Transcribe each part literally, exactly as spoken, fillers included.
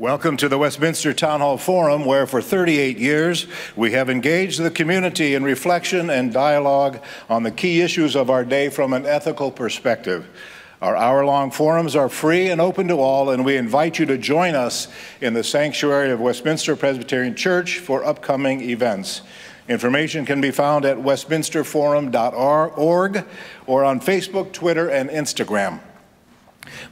Welcome to the Westminster Town Hall Forum, where for thirty-eight years we have engaged the community in reflection and dialogue on the key issues of our day from an ethical perspective. Our hour-long forums are free and open to all, and we invite you to join us in the sanctuary of Westminster Presbyterian Church for upcoming events. Information can be found at westminster forum dot org or on Facebook, Twitter, and Instagram.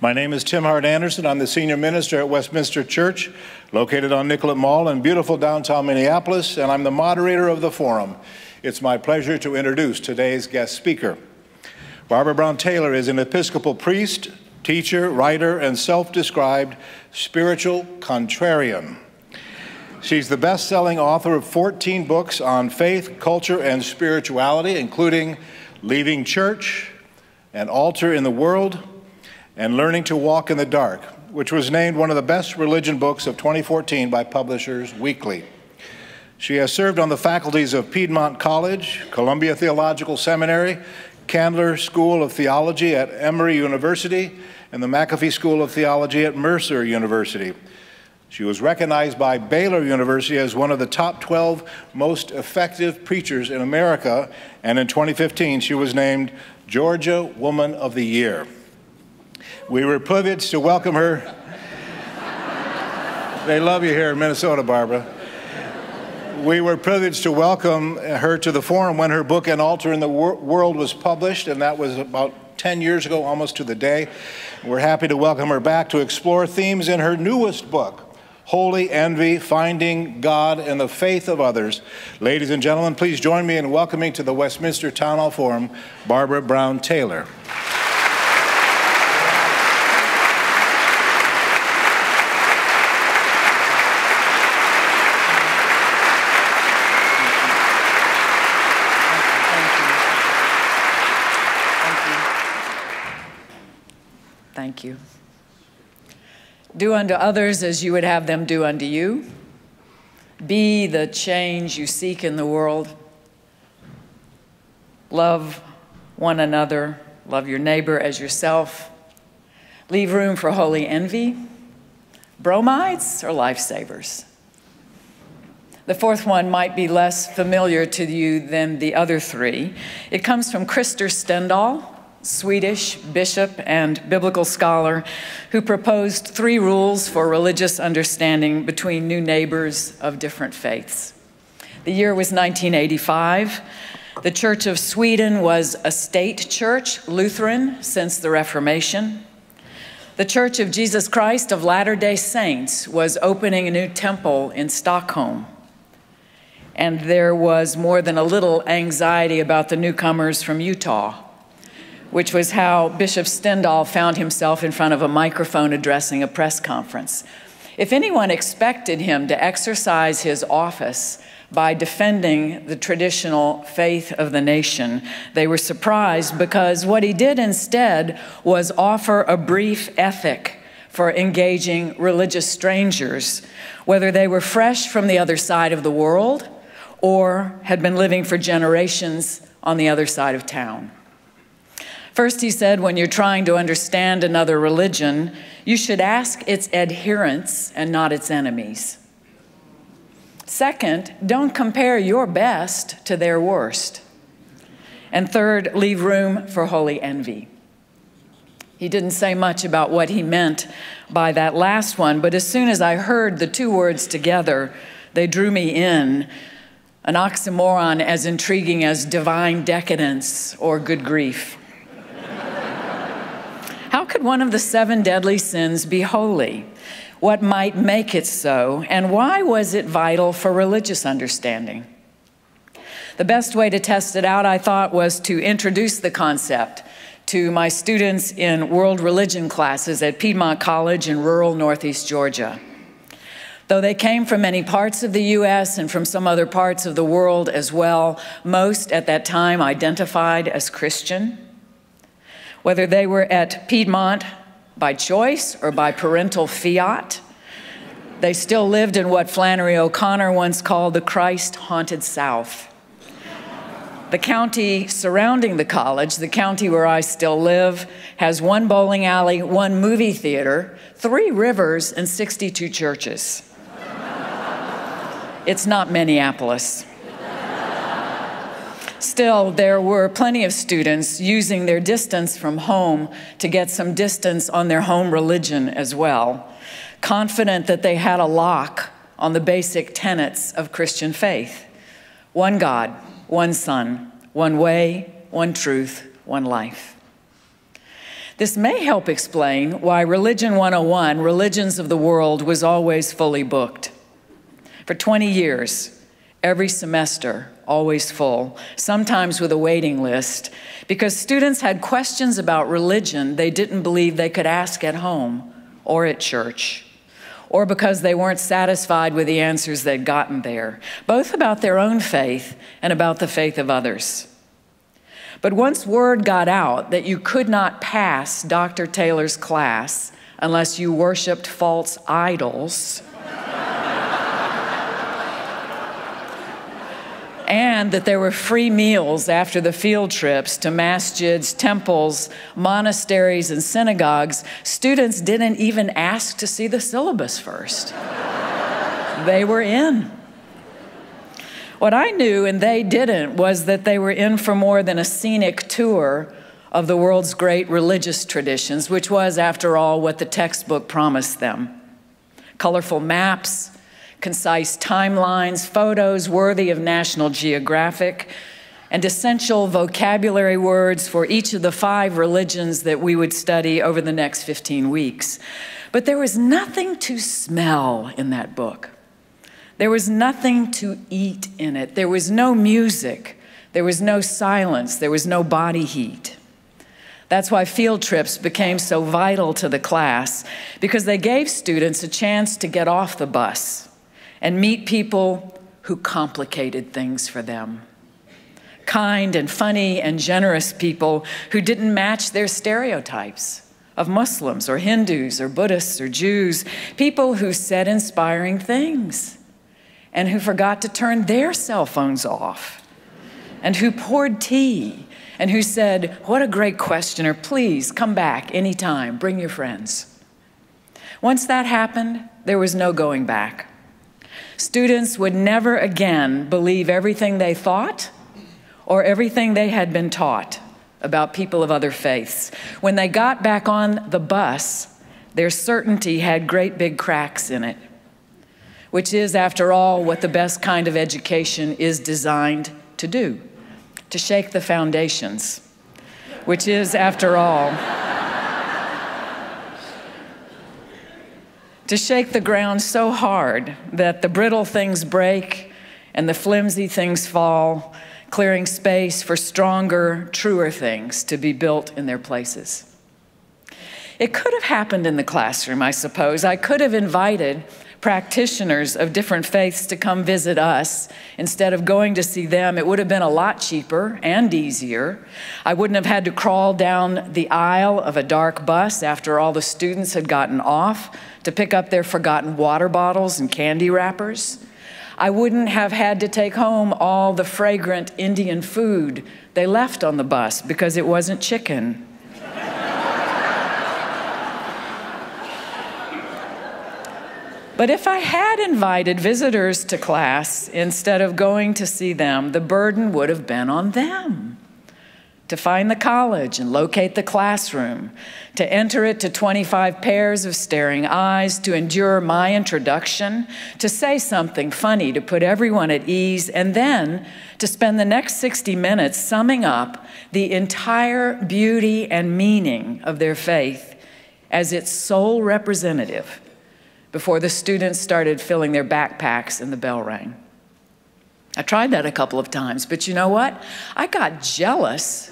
My name is Tim Hart Anderson. I'm the senior minister at Westminster Church, located on Nicollet Mall in beautiful downtown Minneapolis, and I'm the moderator of the forum. It's my pleasure to introduce today's guest speaker. Barbara Brown Taylor is an Episcopal priest, teacher, writer, and self-described spiritual contrarian. She's the best-selling author of fourteen books on faith, culture, and spirituality, including Leaving Church, An Altar in the World, and Learning to Walk in the Dark, which was named one of the best religion books of twenty fourteen by Publisher's Weekly. She has served on the faculties of Piedmont College, Columbia Theological Seminary, Candler School of Theology at Emory University, and the McAfee School of Theology at Mercer University. She was recognized by Baylor University as one of the top twelve most effective preachers in America, and in twenty fifteen she was named Georgia Woman of the Year. We were privileged to welcome her. They love you here in Minnesota, Barbara. We were privileged to welcome her to the forum when her book, An Altar in the World, was published, and that was about ten years ago, almost to the day. We're happy to welcome her back to explore themes in her newest book, Holy Envy, Finding God in the Faith of Others. Ladies and gentlemen, please join me in welcoming to the Westminster Town Hall Forum, Barbara Brown Taylor. Thank you. Do unto others as you would have them do unto you. Be the change you seek in the world. Love one another. Love your neighbor as yourself. Leave room for holy envy. Bromides are lifesavers. The fourth one might be less familiar to you than the other three. It comes from Krister Stendahl, Swedish bishop and biblical scholar, who proposed three rules for religious understanding between new neighbors of different faiths. The year was nineteen eighty-five. The Church of Sweden was a state church, Lutheran, since the Reformation. The Church of Jesus Christ of Latter-day Saints was opening a new temple in Stockholm. And there was more than a little anxiety about the newcomers from Utah, which was how Bishop Stendahl found himself in front of a microphone addressing a press conference. If anyone expected him to exercise his office by defending the traditional faith of the nation, they were surprised, because what he did instead was offer a brief ethic for engaging religious strangers, whether they were fresh from the other side of the world or had been living for generations on the other side of town. First, he said, when you're trying to understand another religion, you should ask its adherents and not its enemies. Second, don't compare your best to their worst. And third, leave room for holy envy. He didn't say much about what he meant by that last one, but as soon as I heard the two words together, they drew me in, an oxymoron as intriguing as divine decadence or good grief. How could one of the seven deadly sins be holy? What might make it so? And why was it vital for religious understanding? The best way to test it out, I thought, was to introduce the concept to my students in world religion classes at Piedmont College in rural Northeast Georgia. Though they came from many parts of the U S and from some other parts of the world as well, most at that time identified as Christian. Whether they were at Piedmont by choice or by parental fiat, they still lived in what Flannery O'Connor once called the Christ-haunted South. The county surrounding the college, the county where I still live, has one bowling alley, one movie theater, three rivers, and sixty-two churches. It's not Minneapolis. Still, there were plenty of students using their distance from home to get some distance on their home religion as well, confident that they had a lock on the basic tenets of Christian faith. One God, one Son, one way, one truth, one life. This may help explain why Religion one oh one, Religions of the World, was always fully booked. For twenty years, every semester, always full, sometimes with a waiting list, because students had questions about religion they didn't believe they could ask at home or at church, or because they weren't satisfied with the answers they'd gotten there, both about their own faith and about the faith of others. But once word got out that you could not pass Doctor Taylor's class unless you worshiped false idols, and that there were free meals after the field trips to masjids, temples, monasteries, and synagogues, students didn't even ask to see the syllabus first. They were in. What I knew and they didn't was that they were in for more than a scenic tour of the world's great religious traditions, which was, after all, what the textbook promised them. Colorful maps, concise timelines, photos worthy of National Geographic, and essential vocabulary words for each of the five religions that we would study over the next fifteen weeks. But there was nothing to smell in that book. There was nothing to eat in it. There was no music. There was no silence. There was no body heat. That's why field trips became so vital to the class, because they gave students a chance to get off the bus and meet people who complicated things for them. Kind and funny and generous people who didn't match their stereotypes of Muslims or Hindus or Buddhists or Jews, people who said inspiring things and who forgot to turn their cell phones off and who poured tea and who said, "What a great questioner, please come back anytime, bring your friends." Once that happened, there was no going back. Students would never again believe everything they thought or everything they had been taught about people of other faiths. When they got back on the bus, their certainty had great big cracks in it, which is, after all, what the best kind of education is designed to do, to shake the foundations, which is, after all, to shake the ground so hard that the brittle things break and the flimsy things fall, clearing space for stronger, truer things to be built in their places. It could have happened in the classroom, I suppose. I could have invited practitioners of different faiths to come visit us instead of going to see them. It would have been a lot cheaper and easier. I wouldn't have had to crawl down the aisle of a dark bus after all the students had gotten off to pick up their forgotten water bottles and candy wrappers. I wouldn't have had to take home all the fragrant Indian food they left on the bus because it wasn't chicken. But if I had invited visitors to class instead of going to see them, the burden would have been on them to find the college and locate the classroom, to enter it to twenty-five pairs of staring eyes, to endure my introduction, to say something funny, to put everyone at ease, and then to spend the next sixty minutes summing up the entire beauty and meaning of their faith as its sole representative before the students started filling their backpacks and the bell rang. I tried that a couple of times, but you know what? I got jealous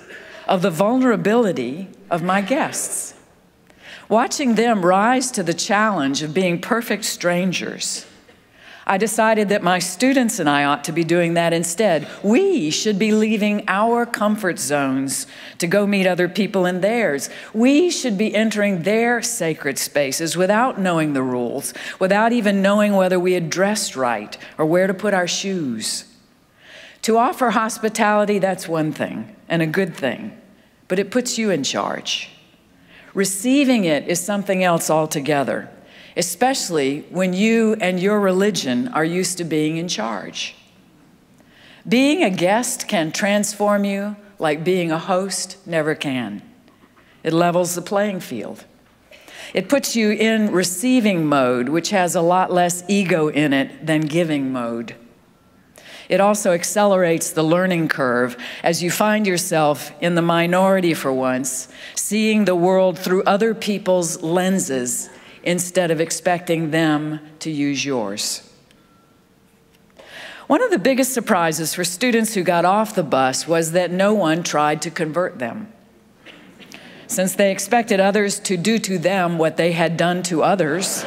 of the vulnerability of my guests. Watching them rise to the challenge of being perfect strangers, I decided that my students and I ought to be doing that instead. We should be leaving our comfort zones to go meet other people in theirs. We should be entering their sacred spaces without knowing the rules, without even knowing whether we had dressed right or where to put our shoes. To offer hospitality, that's one thing, and a good thing, but it puts you in charge. Receiving it is something else altogether, especially when you and your religion are used to being in charge. Being a guest can transform you like being a host never can. It levels the playing field. It puts you in receiving mode, which has a lot less ego in it than giving mode. It also accelerates the learning curve as you find yourself in the minority for once, seeing the world through other people's lenses instead of expecting them to use yours. One of the biggest surprises for students who got off the bus was that no one tried to convert them. Since they expected others to do to them what they had done to others,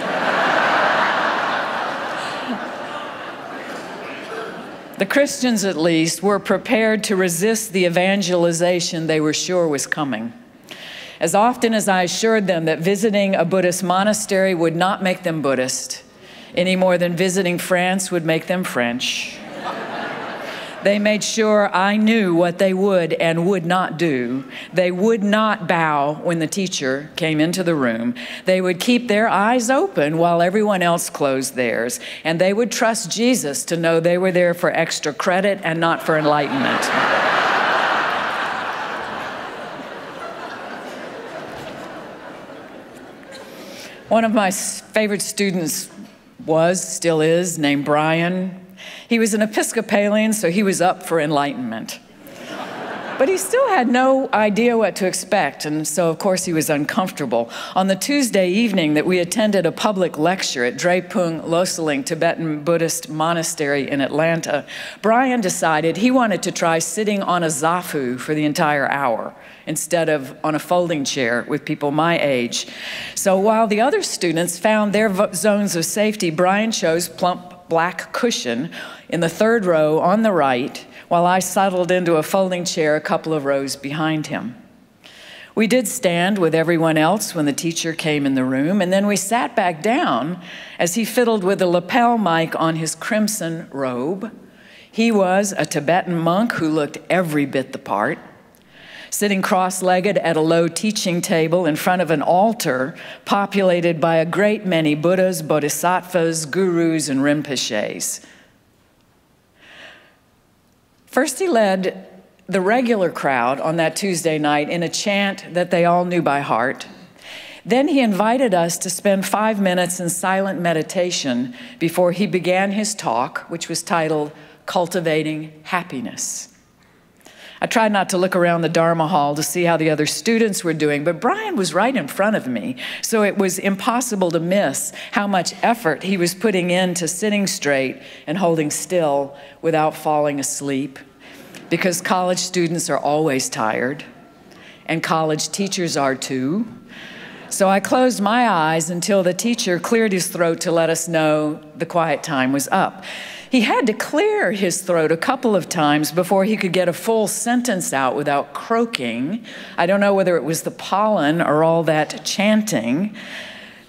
the Christians, at least, were prepared to resist the evangelization they were sure was coming. As often as I assured them that visiting a Buddhist monastery would not make them Buddhist, any more than visiting France would make them French, they made sure I knew what they would and would not do. They would not bow when the teacher came into the room. They would keep their eyes open while everyone else closed theirs, and they would trust Jesus to know they were there for extra credit and not for enlightenment. One of my favorite students was, still is, named Brian. He was an Episcopalian, so he was up for enlightenment. But he still had no idea what to expect, and so of course he was uncomfortable. On the Tuesday evening that we attended a public lecture at Drepung Losaling, Tibetan Buddhist monastery in Atlanta, Brian decided he wanted to try sitting on a zafu for the entire hour instead of on a folding chair with people my age. So while the other students found their zones of safety, Brian chose plump black cushion in the third row on the right, while I settled into a folding chair a couple of rows behind him. We did stand with everyone else when the teacher came in the room, and then we sat back down as he fiddled with a lapel mic on his crimson robe. He was a Tibetan monk who looked every bit the part. Sitting cross-legged at a low teaching table in front of an altar populated by a great many Buddhas, Bodhisattvas, gurus, and Rinpoches. First, he led the regular crowd on that Tuesday night in a chant that they all knew by heart. Then he invited us to spend five minutes in silent meditation before he began his talk, which was titled, Cultivating Happiness. I tried not to look around the Dharma Hall to see how the other students were doing, but Brian was right in front of me, so it was impossible to miss how much effort he was putting into sitting straight and holding still without falling asleep, because college students are always tired, and college teachers are too. So I closed my eyes until the teacher cleared his throat to let us know the quiet time was up. He had to clear his throat a couple of times before he could get a full sentence out without croaking. I don't know whether it was the pollen or all that chanting.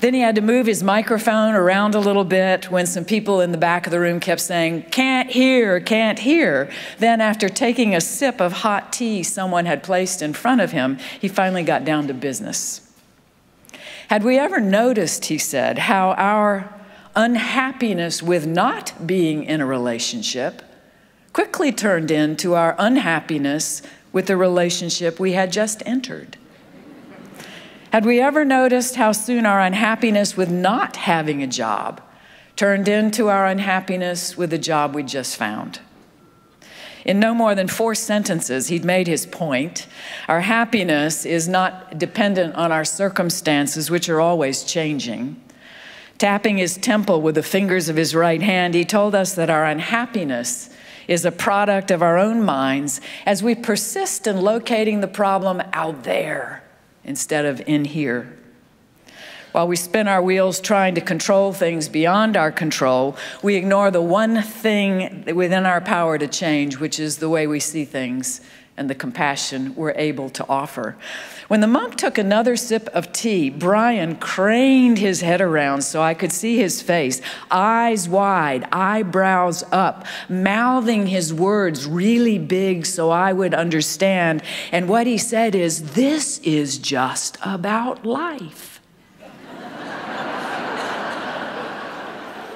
Then he had to move his microphone around a little bit when some people in the back of the room kept saying, "Can't hear, can't hear." Then after taking a sip of hot tea someone had placed in front of him, he finally got down to business. "Had we ever noticed," he said, "how our unhappiness with not being in a relationship quickly turned into our unhappiness with the relationship we had just entered? Had we ever noticed how soon our unhappiness with not having a job turned into our unhappiness with the job we just found?" In no more than four sentences, he'd made his point. Our happiness is not dependent on our circumstances, which are always changing. Tapping his temple with the fingers of his right hand, he told us that our unhappiness is a product of our own minds as we persist in locating the problem out there instead of in here. While we spin our wheels trying to control things beyond our control, we ignore the one thing within our power to change, which is the way we see things and the compassion we're able to offer. When the monk took another sip of tea, Brian craned his head around so I could see his face, eyes wide, eyebrows up, mouthing his words really big so I would understand. And what he said is, "This is just about life."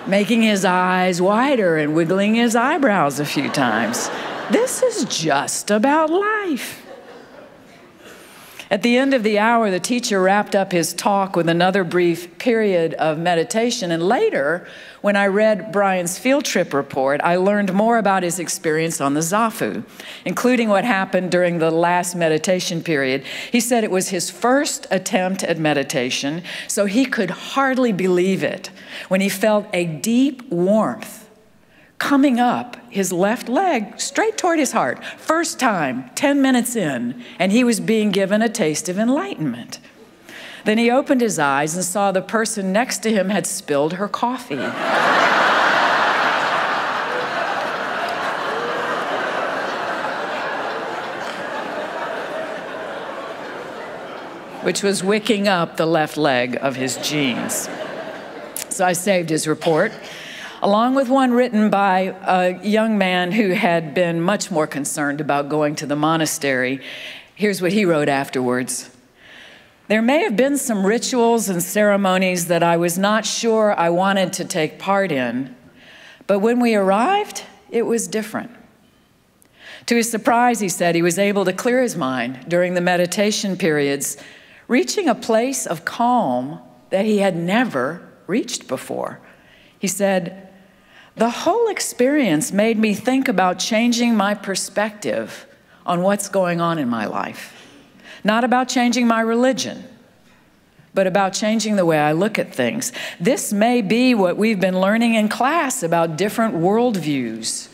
Making his eyes wider and wiggling his eyebrows a few times. This is just about life. At the end of the hour, the teacher wrapped up his talk with another brief period of meditation. And later, when I read Brian's field trip report, I learned more about his experience on the Zafu, including what happened during the last meditation period. He said it was his first attempt at meditation, so he could hardly believe it when he felt a deep warmth coming up his left leg straight toward his heart. First time, ten minutes in, and he was being given a taste of enlightenment. Then he opened his eyes and saw the person next to him had spilled her coffee. Which was wicking up the left leg of his jeans. So I saved his report, along with one written by a young man who had been much more concerned about going to the monastery. Here's what he wrote afterwards. "There may have been some rituals and ceremonies that I was not sure I wanted to take part in, but when we arrived, it was different." To his surprise, he said he was able to clear his mind during the meditation periods, reaching a place of calm that he had never reached before. He said, "The whole experience made me think about changing my perspective on what's going on in my life. Not about changing my religion, but about changing the way I look at things. This may be what we've been learning in class about different worldviews.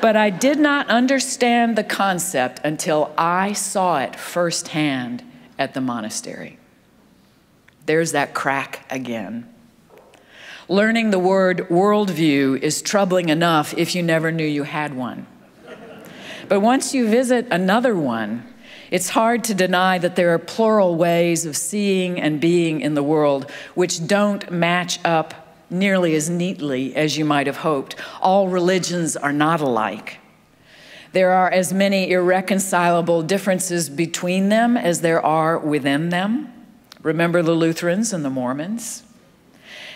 But I did not understand the concept until I saw it firsthand at the monastery." There's that crack again. Learning the word worldview is troubling enough if you never knew you had one. But once you visit another one, it's hard to deny that there are plural ways of seeing and being in the world which don't match up nearly as neatly as you might have hoped. All religions are not alike. There are as many irreconcilable differences between them as there are within them. Remember the Lutherans and the Mormons?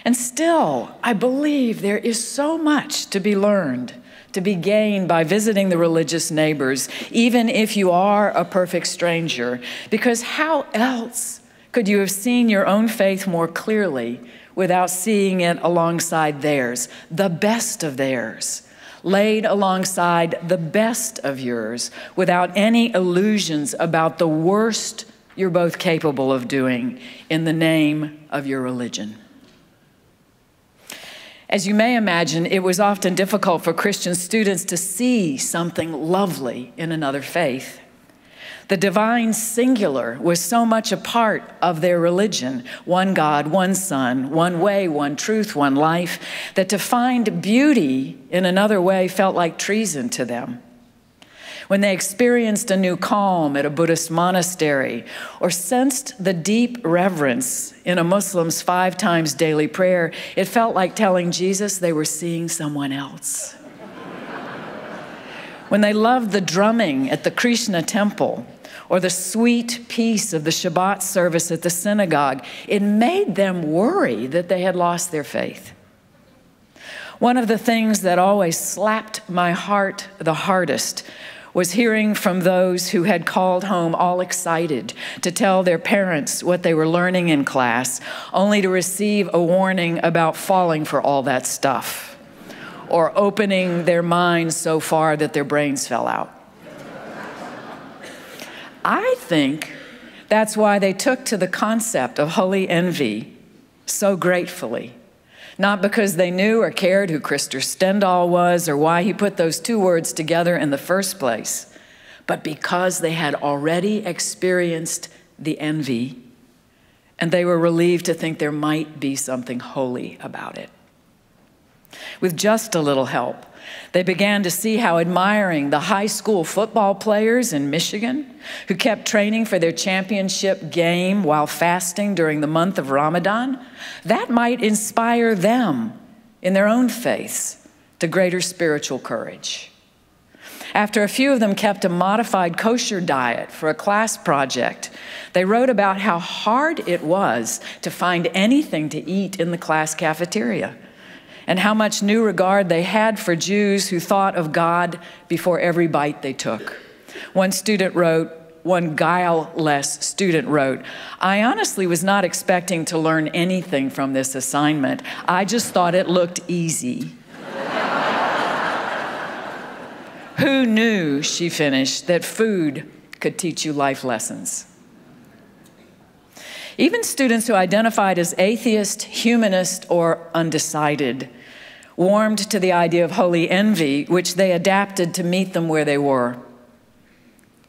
And still, I believe there is so much to be learned, to be gained by visiting the religious neighbors, even if you are a perfect stranger, because how else could you have seen your own faith more clearly without seeing it alongside theirs, the best of theirs, laid alongside the best of yours, without any illusions about the worst you're both capable of doing in the name of your religion. As you may imagine, it was often difficult for Christian students to see something lovely in another faith. The divine singular was so much a part of their religion, one God, one Son, one way, one truth, one life, that to find beauty in another way felt like treason to them. When they experienced a new calm at a Buddhist monastery or sensed the deep reverence in a Muslim's five times daily prayer, it felt like telling Jesus they were seeing someone else. When they loved the drumming at the Krishna temple or the sweet peace of the Shabbat service at the synagogue, it made them worry that they had lost their faith. One of the things that always slapped my heart the hardest was hearing from those who had called home all excited to tell their parents what they were learning in class, only to receive a warning about falling for all that stuff, or opening their minds so far that their brains fell out. I think that's why they took to the concept of holy envy so gratefully. Not because they knew or cared who Krister Stendahl was or why he put those two words together in the first place, but because they had already experienced the envy, and they were relieved to think there might be something holy about it. With just a little help, They began to see how admiring the high school football players in Michigan, who kept training for their championship game while fasting during the month of Ramadan, that might inspire them in their own faiths to greater spiritual courage. After a few of them kept a modified kosher diet for a class project, they wrote about how hard it was to find anything to eat in the class cafeteria, and how much new regard they had for Jews who thought of God before every bite they took. One student wrote, one guileless student wrote, "I honestly was not expecting to learn anything from this assignment. I just thought it looked easy." Who knew, she finished, that food could teach you life lessons? Even students who identified as atheist, humanist, or undecided warmed to the idea of holy envy, which they adapted to meet them where they were.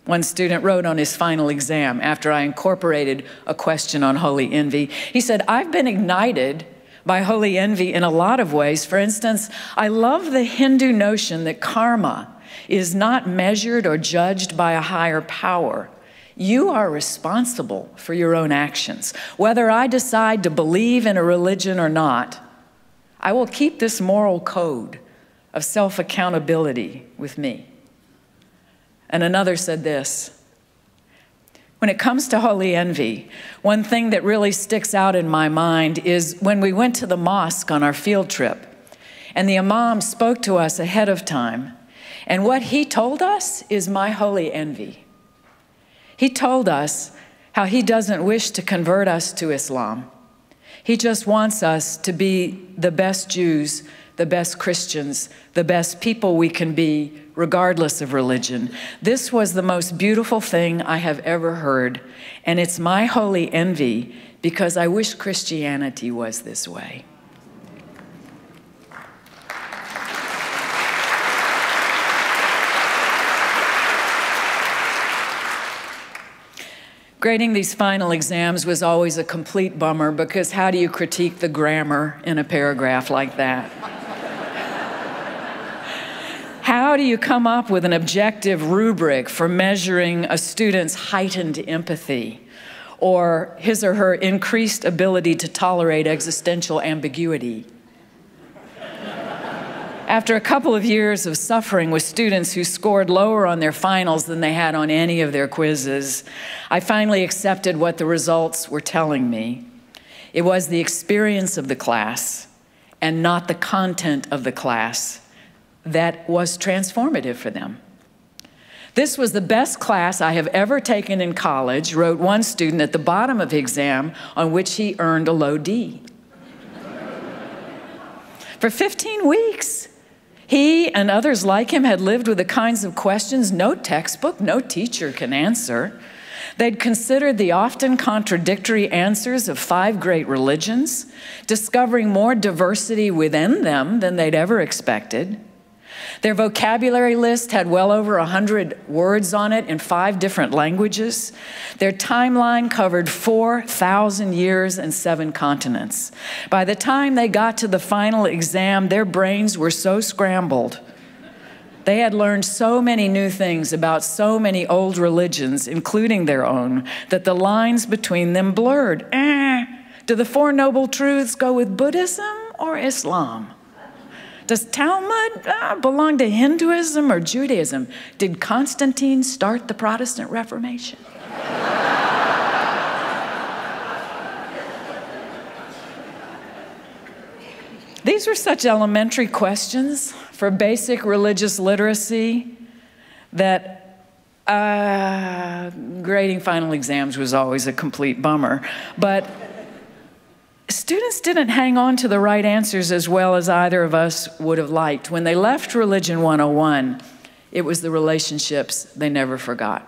One student wrote on his final exam after I incorporated a question on holy envy. He said, "I've been ignited by holy envy in a lot of ways. For instance, I love the Hindu notion that karma is not measured or judged by a higher power. You are responsible for your own actions. Whether I decide to believe in a religion or not, I will keep this moral code of self-accountability with me." And another said this, "When it comes to holy envy, one thing that really sticks out in my mind is when we went to the mosque on our field trip, and the imam spoke to us ahead of time, and what he told us is my holy envy. He told us how he doesn't wish to convert us to Islam. He just wants us to be the best Jews, the best Christians, the best people we can be, regardless of religion. This was the most beautiful thing I have ever heard, and it's my holy envy because I wish Christianity was this way." Grading these final exams was always a complete bummer, because how do you critique the grammar in a paragraph like that? How do you come up with an objective rubric for measuring a student's heightened empathy or his or her increased ability to tolerate existential ambiguity? After a couple of years of suffering with students who scored lower on their finals than they had on any of their quizzes, I finally accepted what the results were telling me. It was the experience of the class and not the content of the class that was transformative for them. "This was the best class I have ever taken in college," wrote one student at the bottom of the exam on which he earned a low D. For fifteen weeks, he and others like him had lived with the kinds of questions no textbook, no teacher can answer. They'd considered the often contradictory answers of five great religions, discovering more diversity within them than they'd ever expected. Their vocabulary list had well over one hundred words on it in five different languages. Their timeline covered four thousand years and seven continents. By the time they got to the final exam, their brains were so scrambled. They had learned so many new things about so many old religions, including their own, that the lines between them blurred. Eh, do the Four Noble Truths go with Buddhism or Islam? Does Talmud uh, belong to Hinduism or Judaism? Did Constantine start the Protestant Reformation? These were such elementary questions for basic religious literacy that uh, grading final exams was always a complete bummer. But students didn't hang on to the right answers as well as either of us would have liked. When they left Religion one oh one, it was the relationships they never forgot.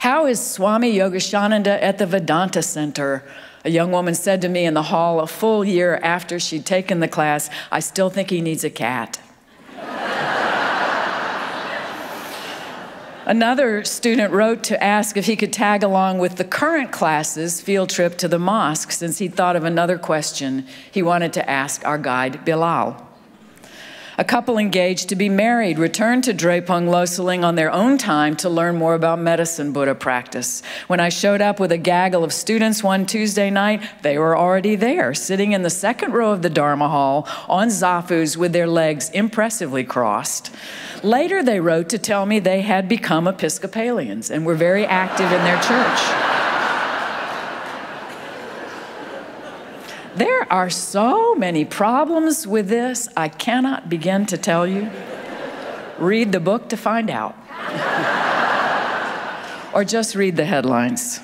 "How is Swami Yogeshananda at the Vedanta Center?" a young woman said to me in the hall a full year after she'd taken the class. "I still think he needs a cat." Another student wrote to ask if he could tag along with the current class's field trip to the mosque, since he thought of another question he wanted to ask our guide, Bilal. A couple engaged to be married returned to Drepung Losaling on their own time to learn more about medicine Buddha practice. When I showed up with a gaggle of students one Tuesday night, they were already there, sitting in the second row of the Dharma Hall on zafus with their legs impressively crossed. Later they wrote to tell me they had become Episcopalians and were very active in their church. There are so many problems with this, I cannot begin to tell you. Read the book to find out. Or just read the headlines.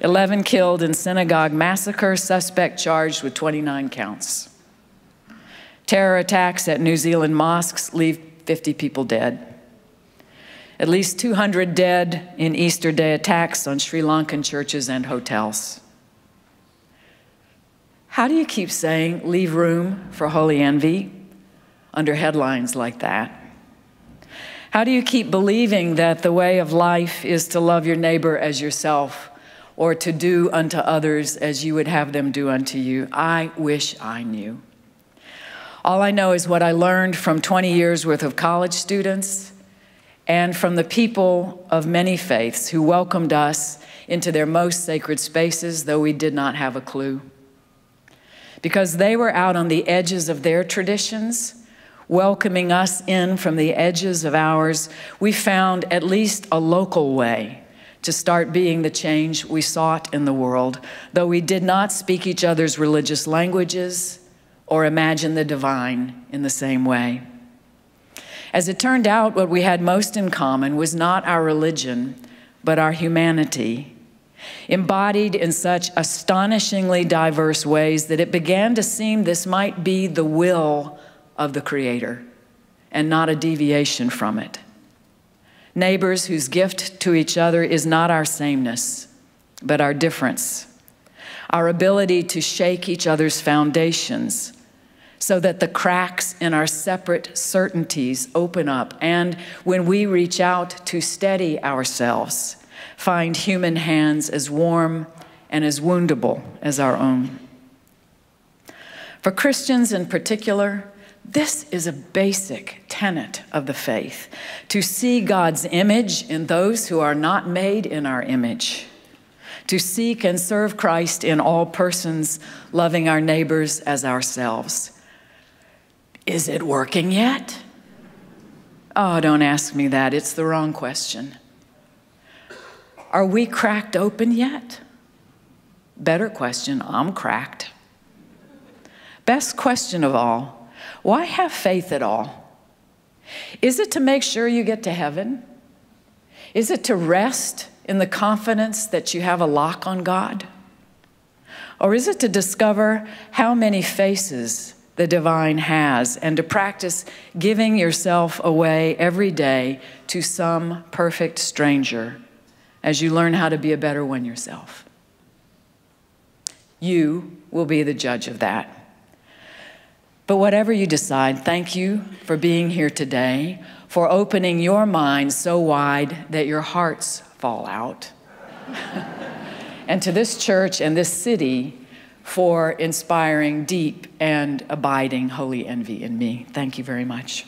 eleven killed in synagogue massacre, suspect charged with twenty-nine counts. Terror attacks at New Zealand mosques leave fifty people dead. At least two hundred dead in Easter Day attacks on Sri Lankan churches and hotels. How do you keep saying, leave room for holy envy under headlines like that? How do you keep believing that the way of life is to love your neighbor as yourself or to do unto others as you would have them do unto you? I wish I knew. All I know is what I learned from twenty years worth of college students and from the people of many faiths who welcomed us into their most sacred spaces, though we did not have a clue. Because they were out on the edges of their traditions, welcoming us in from the edges of ours, we found at least a local way to start being the change we sought in the world, though we did not speak each other's religious languages or imagine the divine in the same way. As it turned out, what we had most in common was not our religion, but our humanity, embodied in such astonishingly diverse ways that it began to seem this might be the will of the Creator and not a deviation from it. Neighbors whose gift to each other is not our sameness, but our difference, our ability to shake each other's foundations so that the cracks in our separate certainties open up, and when we reach out to steady ourselves, find human hands as warm and as woundable as our own. For Christians in particular, this is a basic tenet of the faith, to see God's image in those who are not made in our image, to seek and serve Christ in all persons, loving our neighbors as ourselves. Is it working yet? Oh, don't ask me that. It's the wrong question. Are we cracked open yet? Better question, I'm cracked. Best question of all, why have faith at all? Is it to make sure you get to heaven? Is it to rest in the confidence that you have a lock on God? Or is it to discover how many faces the divine has and to practice giving yourself away every day to some perfect stranger as you learn how to be a better one yourself? You will be the judge of that. But whatever you decide, thank you for being here today, for opening your mind so wide that your hearts fall out. And to this church and this city for inspiring deep and abiding holy envy in me. Thank you very much.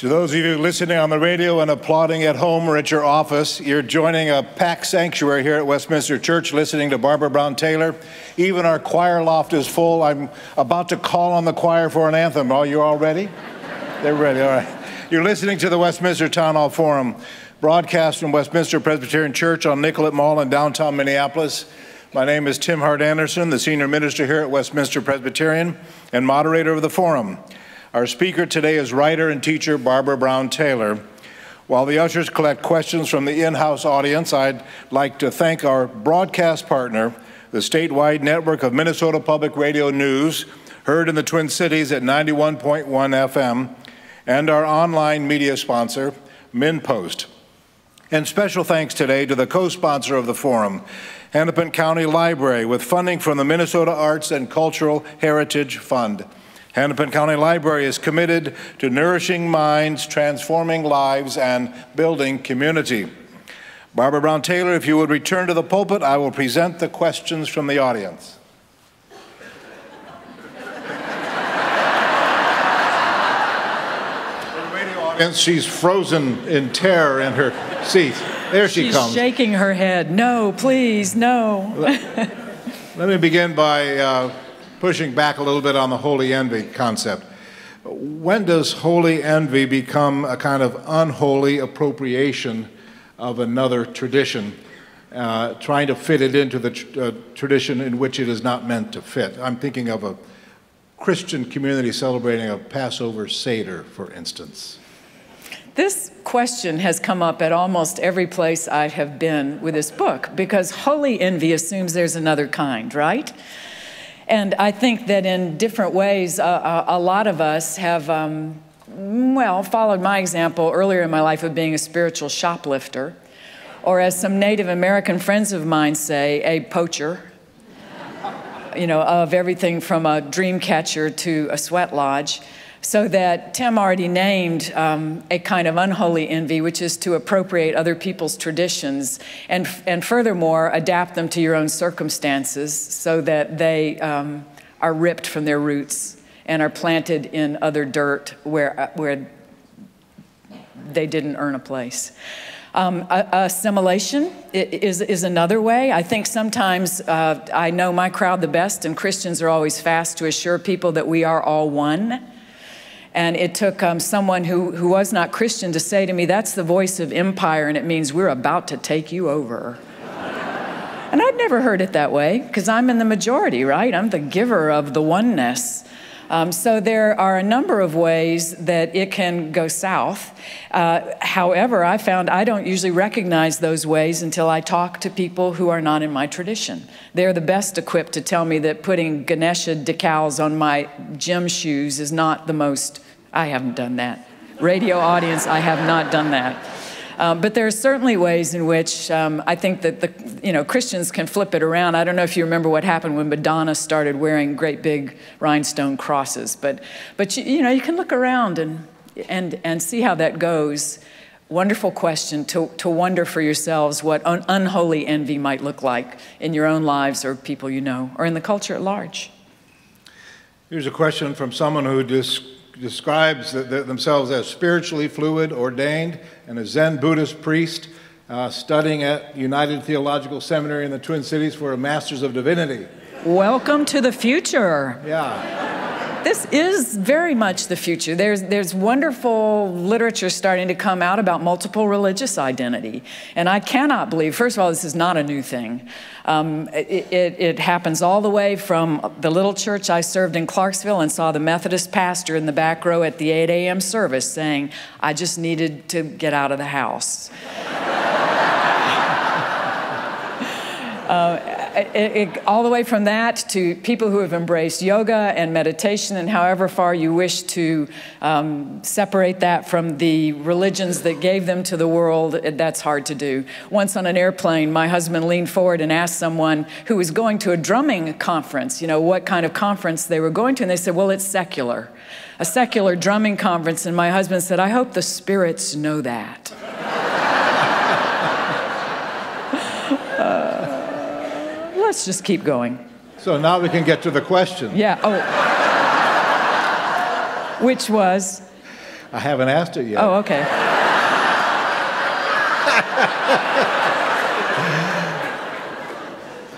To those of you listening on the radio and applauding at home or at your office, you're joining a packed sanctuary here at Westminster Church, listening to Barbara Brown Taylor. Even our choir loft is full. I'm about to call on the choir for an anthem. Are you all ready? They're ready, all right. You're listening to the Westminster Town Hall Forum, broadcast from Westminster Presbyterian Church on Nicollet Mall in downtown Minneapolis. My name is Tim Hart Anderson, the senior minister here at Westminster Presbyterian and moderator of the forum. Our speaker today is writer and teacher Barbara Brown Taylor. While the ushers collect questions from the in-house audience, I'd like to thank our broadcast partner, the statewide network of Minnesota Public Radio News, heard in the Twin Cities at ninety-one point one F M, and our online media sponsor, MinPost. And special thanks today to the co-sponsor of the forum, Hennepin County Library, with funding from the Minnesota Arts and Cultural Heritage Fund. Hennepin County Library is committed to nourishing minds, transforming lives, and building community. Barbara Brown Taylor, if you would return to the pulpit, I will present the questions from the audience. And she's frozen in terror in her seat. There she she's comes. She's shaking her head. No, please, no. Let me begin by uh, pushing back a little bit on the holy envy concept. When does holy envy become a kind of unholy appropriation of another tradition, uh, trying to fit it into the tr uh, tradition in which it is not meant to fit? I'm thinking of a Christian community celebrating a Passover Seder, for instance. This question has come up at almost every place I have been with this book, because holy envy assumes there's another kind, right? And I think that in different ways, uh, a lot of us have, um, well, followed my example earlier in my life of being a spiritual shoplifter, or as some Native American friends of mine say, a poacher, you know, of everything from a dream catcher to a sweat lodge. So that Tim already named um, a kind of unholy envy, which is to appropriate other people's traditions and, and furthermore, adapt them to your own circumstances so that they um, are ripped from their roots and are planted in other dirt where, where they didn't earn a place. Um, assimilation is, is another way. I think sometimes uh, I know my crowd the best, and Christians are always fast to assure people that we are all one. And it took um, someone who, who was not Christian to say to me, that's the voice of empire, and it means we're about to take you over. And I'd never heard it that way, because I'm in the majority, right? I'm the giver of the oneness. Um, so there are a number of ways that it can go south. Uh, however, I found I don't usually recognize those ways until I talk to people who are not in my tradition. They're the best equipped to tell me that putting Ganesha decals on my gym shoes is not the most, I haven't done that. Radio audience, I have not done that. Um, but there are certainly ways in which um, I think that the, you know, Christians can flip it around. I don't know if you remember what happened when Madonna started wearing great big rhinestone crosses, but, but you, you know, you can look around and, and, and see how that goes. Wonderful question to, to wonder for yourselves what un unholy envy might look like in your own lives or people you know or in the culture at large. Here's a question from someone who just describes themselves as spiritually fluid, ordained, and a Zen Buddhist priest uh, studying at United Theological Seminary in the Twin Cities for a Master's of Divinity. Welcome to the future. Yeah. This is very much the future. There's, there's wonderful literature starting to come out about multiple religious identity. And I cannot believe, first of all, this is not a new thing. Um, it, it, it happens all the way from the little church I served in Clarksville and saw the Methodist pastor in the back row at the eight A M service saying, I just needed to get out of the house. uh, it, it, all the way from that to people who have embraced yoga and meditation and however far you wish to um, separate that from the religions that gave them to the world, that's hard to do. Once on an airplane, my husband leaned forward and asked someone who was going to a drumming conference, you know, what kind of conference they were going to, and they said, well, it's secular. A secular drumming conference, and my husband said, I hope the spirits know that. uh, Let's just keep going. So now we can get to the question. Yeah. Oh. Which was? I haven't asked it yet. Oh, okay.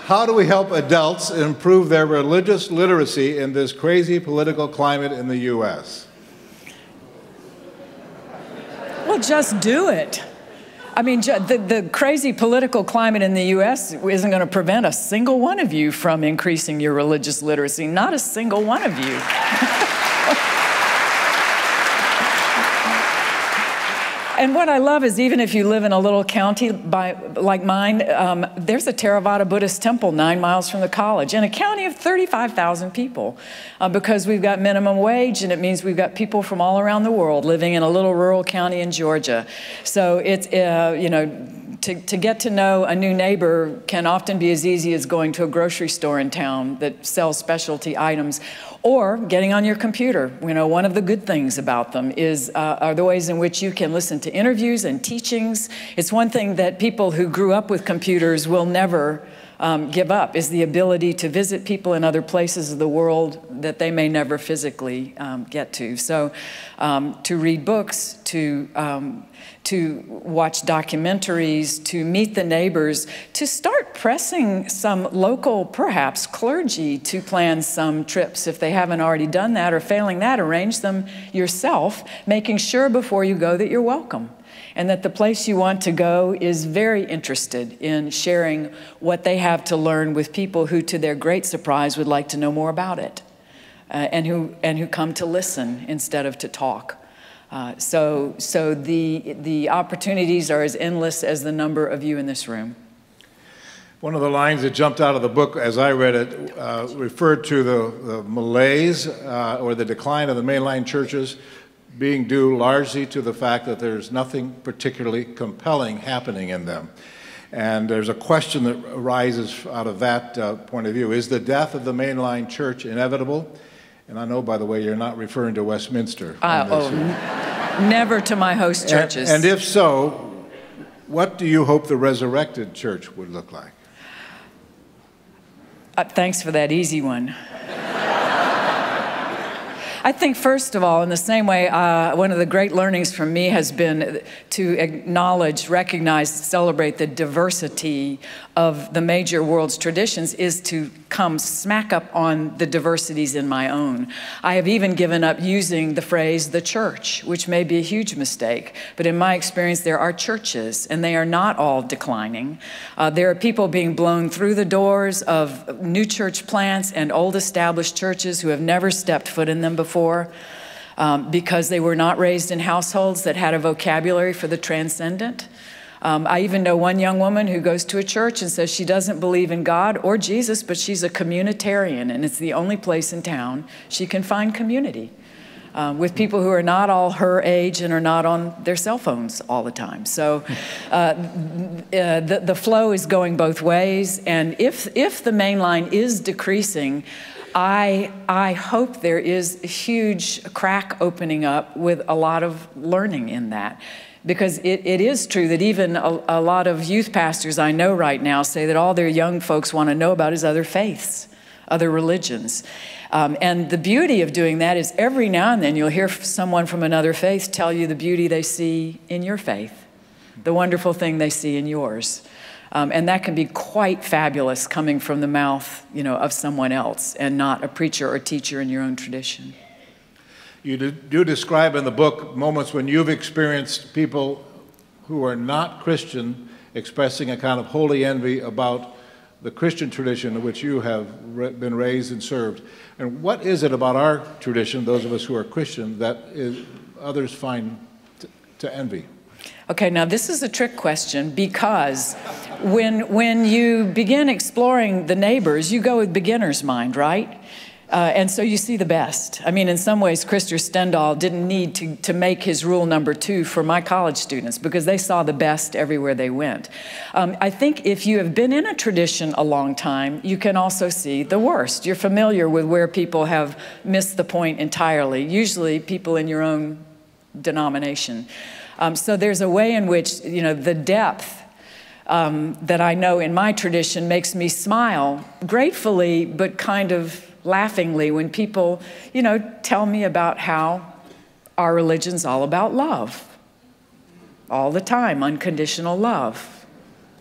How do we help adults improve their religious literacy in this crazy political climate in the U S? Well, just do it. I mean, the, the crazy political climate in the U S isn't going to prevent a single one of you from increasing your religious literacy. Not a single one of you. And what I love is even if you live in a little county by, like mine, um, there's a Theravada Buddhist temple nine miles from the college in a county of thirty-five thousand people uh, because we've got minimum wage, and it means we've got people from all around the world living in a little rural county in Georgia. So it's, uh, you know, To, to get to know a new neighbor can often be as easy as going to a grocery store in town that sells specialty items, or getting on your computer. You know, one of the good things about them is, uh, are the ways in which you can listen to interviews and teachings. It's one thing that people who grew up with computers will never um, give up, is the ability to visit people in other places of the world that they may never physically um, get to. So um, to read books, to... Um, to watch documentaries, to meet the neighbors, to start pressing some local, perhaps clergy, to plan some trips if they haven't already done that, or failing that, arrange them yourself, making sure before you go that you're welcome and that the place you want to go is very interested in sharing what they have to learn with people who, to their great surprise, would like to know more about it uh, and, who, and who come to listen instead of to talk. Uh, so so the, the opportunities are as endless as the number of you in this room. One of the lines that jumped out of the book as I read it uh, referred to the, the malaise uh, or the decline of the mainline churches being due largely to the fact that there's nothing particularly compelling happening in them. And there's a question that arises out of that uh, point of view. Is the death of the mainline church inevitable? And I know, by the way, you're not referring to Westminster. Uh, oh, never to my host churches. And, and if so, what do you hope the resurrected church would look like? Uh, thanks for that easy one. I think, first of all, in the same way, uh, one of the great learnings for me has been to acknowledge, recognize, celebrate the diversity of the major world's traditions is to come smack up on the diversities in my own. I have even given up using the phrase the church, which may be a huge mistake, but in my experience, there are churches, and they are not all declining. Uh, there are people being blown through the doors of new church plants and old established churches who have never stepped foot in them before. Um, because they were not raised in households that had a vocabulary for the transcendent. Um, I even know one young woman who goes to a church and says she doesn't believe in God or Jesus, but she's a communitarian, and it's the only place in town she can find community um, with people who are not all her age and are not on their cell phones all the time. So uh, uh, the, the flow is going both ways, and if, if the mainline is decreasing, I, I hope there is a huge crack opening up with a lot of learning in that. Because it, it is true that even a, a lot of youth pastors I know right now say that all their young folks want to know about is other faiths, other religions. Um, and the beauty of doing that is every now and then you'll hear someone from another faith tell you the beauty they see in your faith, the wonderful thing they see in yours. Um, and that can be quite fabulous coming from the mouth, you know, of someone else and not a preacher or teacher in your own tradition. You do describe in the book moments when you've experienced people who are not Christian expressing a kind of holy envy about the Christian tradition in which you have been raised and served. And what is it about our tradition, those of us who are Christian, that is, others find t to envy? Okay, now this is a trick question, because when, when you begin exploring the neighbors, you go with beginner's mind, right? Uh, and so you see the best. I mean, in some ways, Krister Stendahl didn't need to, to make his rule number two for my college students because they saw the best everywhere they went. Um, I think if you have been in a tradition a long time, you can also see the worst. You're familiar with where people have missed the point entirely, usually people in your own denomination. Um, so there's a way in which, you know, the depth um, that I know in my tradition makes me smile gratefully, but kind of laughingly when people, you know, tell me about how our religion's all about love. All the time, unconditional love.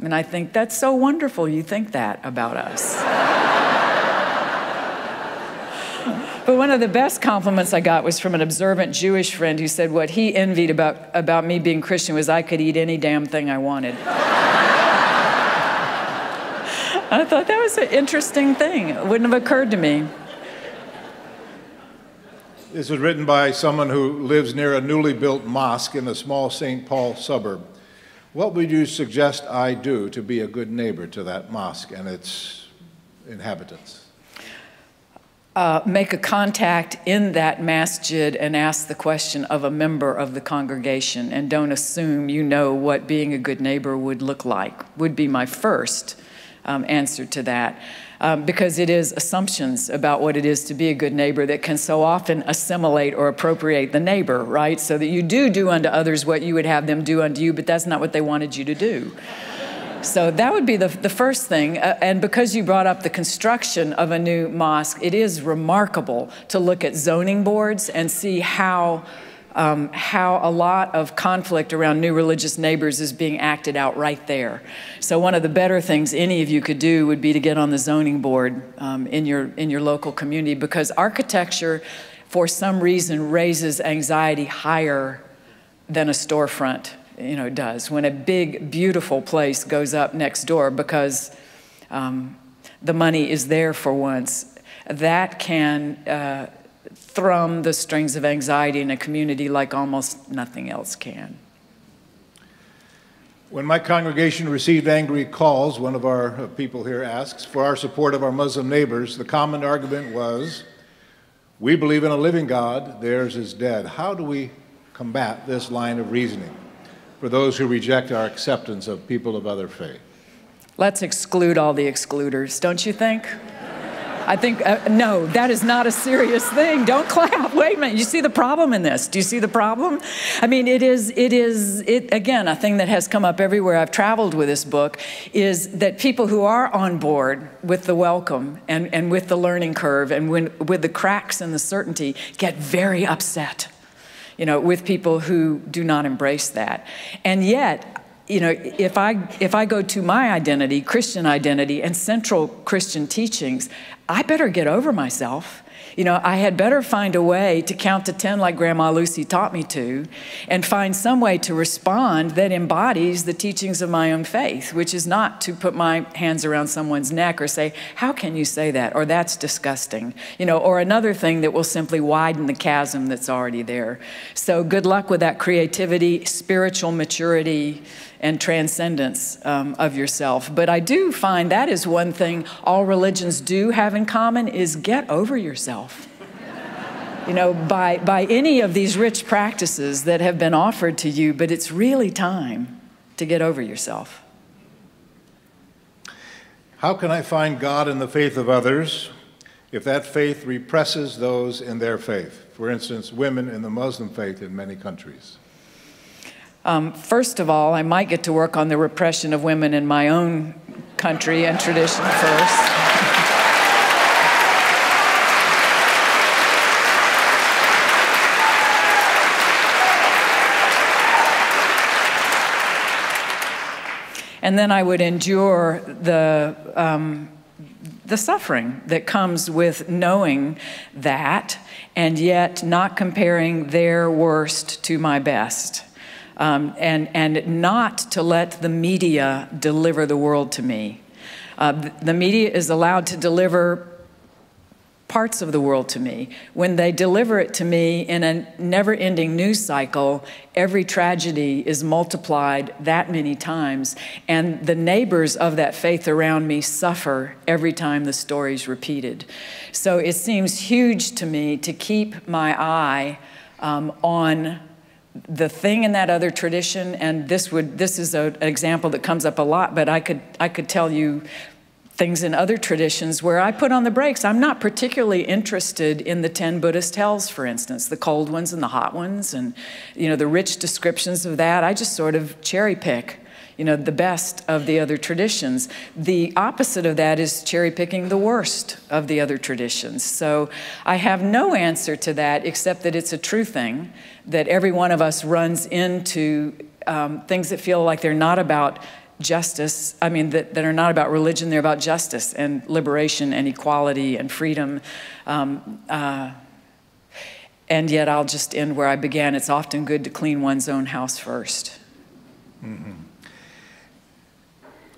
And I think that's so wonderful you think that about us. But one of the best compliments I got was from an observant Jewish friend who said what he envied about, about me being Christian was I could eat any damn thing I wanted. I thought that was an interesting thing. It wouldn't have occurred to me. This was written by someone who lives near a newly built mosque in a small Saint Paul suburb. What would you suggest I do to be a good neighbor to that mosque and its inhabitants? Uh, make a contact in that masjid and ask the question of a member of the congregation, and don't assume you know what being a good neighbor would look like, would be my first um, answer to that. Um, because it is assumptions about what it is to be a good neighbor that can so often assimilate or appropriate the neighbor, right? So that you do do unto others what you would have them do unto you, but that's not what they wanted you to do. So that would be the, the first thing. Uh, and because you brought up the construction of a new mosque, it is remarkable to look at zoning boards and see how, um, how a lot of conflict around new religious neighbors is being acted out right there. So one of the better things any of you could do would be to get on the zoning board um, in your, in your local community, because architecture, for some reason, raises anxiety higher than a storefront. You know, does when a big, beautiful place goes up next door because um, the money is there for once. That can uh, thrum the strings of anxiety in a community like almost nothing else can. When my congregation received angry calls, one of our people here asks, for our support of our Muslim neighbors, the common argument was, we believe in a living God, theirs is dead. How do we combat this line of reasoning for those who reject our acceptance of people of other faith? Let's exclude all the excluders, don't you think? I think, uh, no, that is not a serious thing. Don't clap. Wait a minute. You see the problem in this. Do you see the problem? I mean, it is, it is, it, again, a thing that has come up everywhere I've traveled with this book is that people who are on board with the welcome and, and with the learning curve and when, with the cracks and the certainty get very upset, you know, with people who do not embrace that. And yet, you know, if I, if I go to my identity, Christian identity, and central Christian teachings, I better get over myself. You know, I had better find a way to count to ten like Grandma Lucy taught me to, and find some way to respond that embodies the teachings of my own faith, which is not to put my hands around someone's neck or say, how can you say that? Or that's disgusting. You know, or another thing that will simply widen the chasm that's already there. So good luck with that creativity, spiritual maturity, and transcendence um, of yourself. But I do find that is one thing all religions do have in common is get over yourself. You know, by, by any of these rich practices that have been offered to you, but it's really time to get over yourself. How can I find God in the faith of others if that faith represses those in their faith? For instance, women in the Muslim faith in many countries. Um, first of all, I might get to work on the repression of women in my own country and tradition first. And then I would endure the, um, the suffering that comes with knowing that, and yet not comparing their worst to my best. Um, and, and not to let the media deliver the world to me. Uh, the media is allowed to deliver parts of the world to me. When they deliver it to me in a never-ending news cycle, every tragedy is multiplied that many times, and the neighbors of that faith around me suffer every time the story's repeated. So it seems huge to me to keep my eye um, on the thing in that other tradition, and this would this is a, an example that comes up a lot, but I could I could tell you things in other traditions where I put on the brakes. I'm not particularly interested in the ten Buddhist hells, for instance, the cold ones and the hot ones, and you know the rich descriptions of that. I just sort of cherry pick, you know, the best of the other traditions. The opposite of that is cherry picking the worst of the other traditions. So I have no answer to that except that it's a true thing that every one of us runs into um, things that feel like they're not about justice, I mean, that, that are not about religion, they're about justice and liberation and equality and freedom. Um, uh, and yet I'll just end where I began. It's often good to clean one's own house first. Mm-hmm.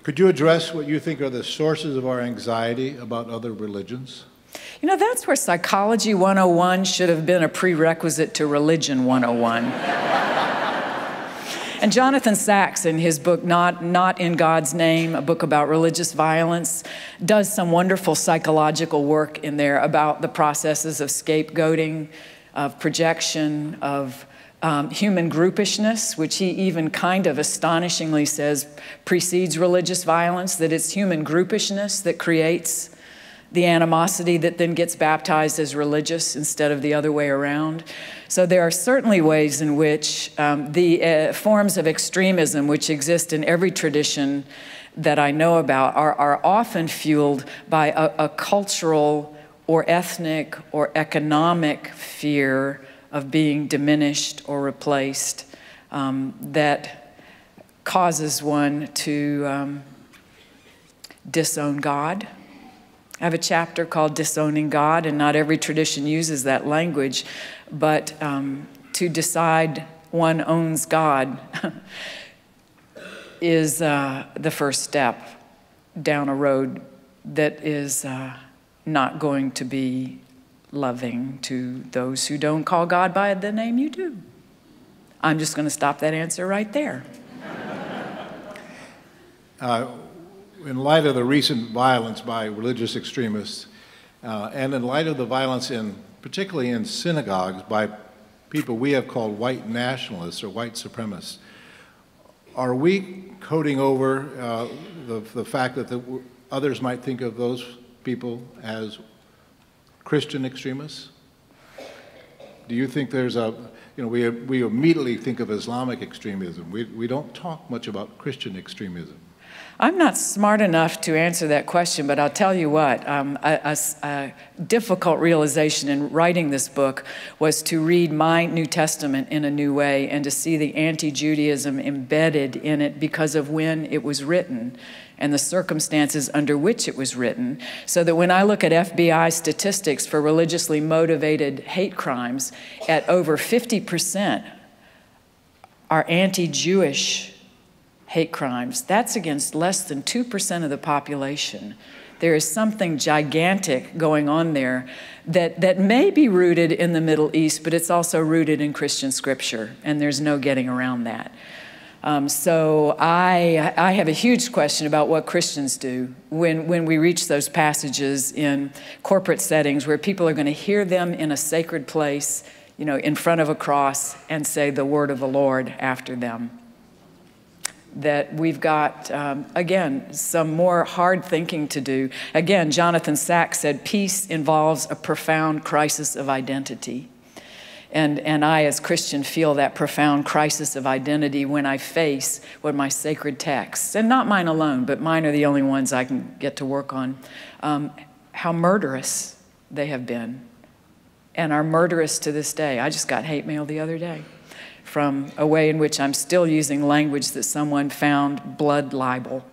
Could you address what you think are the sources of our anxiety about other religions? You know, that's where Psychology one oh one should have been a prerequisite to Religion one oh one. And Jonathan Sacks, in his book, Not, Not in God's Name, a book about religious violence, does some wonderful psychological work in there about the processes of scapegoating, of projection, of um, human groupishness, which he even kind of astonishingly says precedes religious violence, that it's human groupishness that creates the animosity that then gets baptized as religious instead of the other way around. So there are certainly ways in which um, the uh, forms of extremism which exist in every tradition that I know about are, are often fueled by a, a cultural or ethnic or economic fear of being diminished or replaced um, that causes one to um, disown God. I have a chapter called Disowning God, and not every tradition uses that language, but um, to decide one owns God is uh, the first step down a road that is uh, not going to be loving to those who don't call God by the name you do. I'm just going to stop that answer right there. Uh, In light of the recent violence by religious extremists, uh, and in light of the violence in, particularly in synagogues, by people we have called white nationalists or white supremacists, are we coding over uh, the, the fact that the, others might think of those people as Christian extremists? Do you think there's a, you know, we, we immediately think of Islamic extremism. We, we don't talk much about Christian extremism. I'm not smart enough to answer that question, but I'll tell you what, um, a, a, a difficult realization in writing this book was to read my New Testament in a new way and to see the anti-Judaism embedded in it because of when it was written and the circumstances under which it was written. So that when I look at F B I statistics for religiously motivated hate crimes, at over fifty percent are anti-Jewish hate crimes. That's against less than two percent of the population. There is something gigantic going on there that, that may be rooted in the Middle East, but it's also rooted in Christian scripture, and there's no getting around that. Um, so I, I have a huge question about what Christians do when, when we reach those passages in corporate settings where people are going to hear them in a sacred place, you know, in front of a cross, and say the word of the Lord after them. That we've got, um, again, some more hard thinking to do. Again, Jonathan Sacks said, peace involves a profound crisis of identity. And, and I, as Christian, feel that profound crisis of identity when I face what my sacred texts, and not mine alone, but mine are the only ones I can get to work on, um, how murderous they have been and are murderous to this day. I just got hate mail the other day from a way in which I'm still using language that someone found blood libel.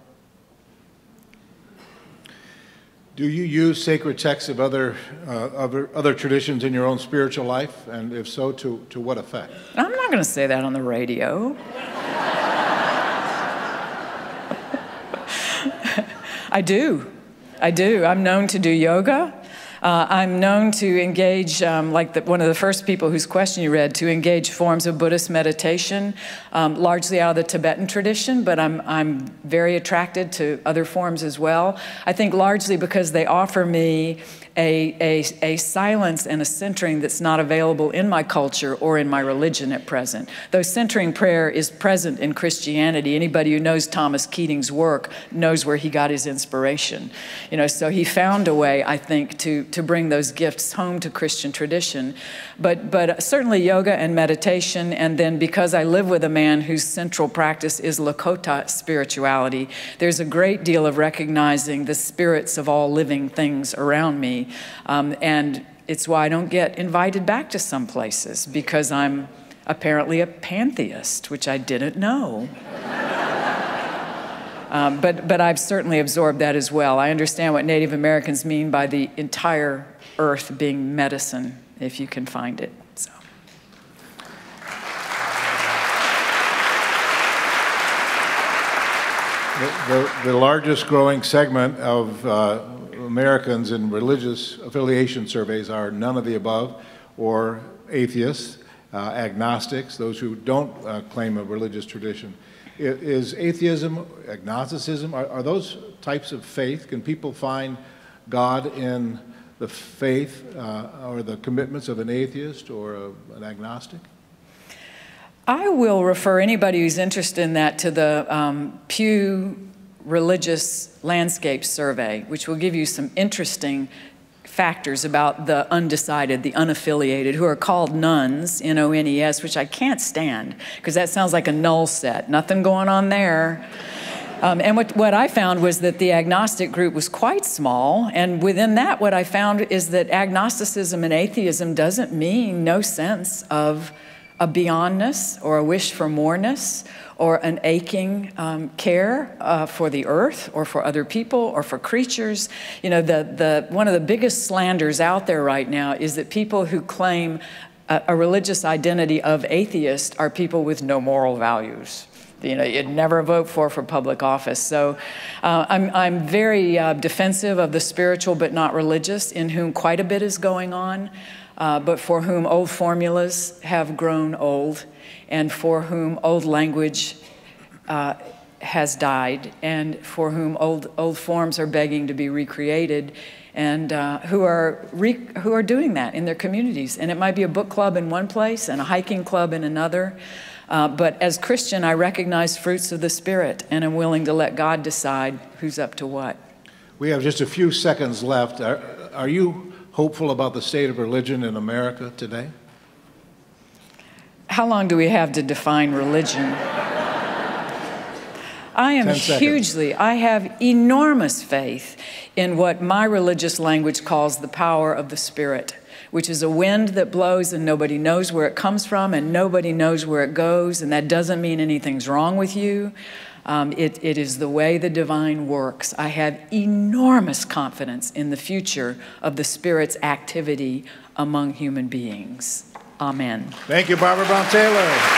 Do you use sacred texts of other, uh, other, other traditions in your own spiritual life? And if so, to, to what effect? I'm not going to say that on the radio. I do. I do. I'm known to do yoga. Uh, I'm known to engage, um, like the, one of the first people whose question you read, to engage forms of Buddhist meditation, um, largely out of the Tibetan tradition, but I'm, I'm very attracted to other forms as well. I think largely because they offer me a, a, a silence and a centering that's not available in my culture or in my religion at present. Though centering prayer is present in Christianity, anybody who knows Thomas Keating's work knows where he got his inspiration. You know, so he found a way, I think, to to bring those gifts home to Christian tradition. But, but certainly yoga and meditation, and then because I live with a man whose central practice is Lakota spirituality, there's a great deal of recognizing the spirits of all living things around me. Um, and it's why I don't get invited back to some places, because I'm apparently a pantheist, which I didn't know. Um, but, but I've certainly absorbed that as well. I understand what Native Americans mean by the entire earth being medicine, if you can find it. So. The, the, the largest growing segment of uh, Americans in religious affiliation surveys are none of the above, or atheists, uh, agnostics, those who don't uh, claim a religious tradition. Is atheism, agnosticism, are, are those types of faith? Can people find God in the faith uh, or the commitments of an atheist or a, an agnostic? I will refer anybody who's interested in that to the um, Pew Religious Landscape Survey, which will give you some interesting factors about the undecided, the unaffiliated, who are called nuns, N O N E S, which I can't stand, because that sounds like a null set. Nothing going on there. Um, and what, what I found was that the agnostic group was quite small, and within that what I found is that agnosticism and atheism doesn't mean no sense of a beyondness or a wish for moreness or an aching um, care uh, for the earth or for other people or for creatures. You know, the, the, one of the biggest slanders out there right now is that people who claim a, a religious identity of atheist are people with no moral values. You know, you'd never vote for for public office. So uh, I'm, I'm very uh, defensive of the spiritual but not religious, in whom quite a bit is going on, uh, but for whom old formulas have grown old, and for whom old language uh, has died, and for whom old, old forms are begging to be recreated, and uh, who are re who are doing that in their communities. And it might be a book club in one place and a hiking club in another. Uh, but as Christian, I recognize fruits of the Spirit, and I'm willing to let God decide who's up to what. We have just a few seconds left. Are, are you hopeful about the state of religion in America today? How long do we have to define religion? I am hugely, I have enormous faith in what my religious language calls the power of the Spirit, which is a wind that blows and nobody knows where it comes from and nobody knows where it goes, and that doesn't mean anything's wrong with you. Um, it, it is the way the divine works. I have enormous confidence in the future of the Spirit's activity among human beings. Amen. Thank you, Barbara Brown Taylor.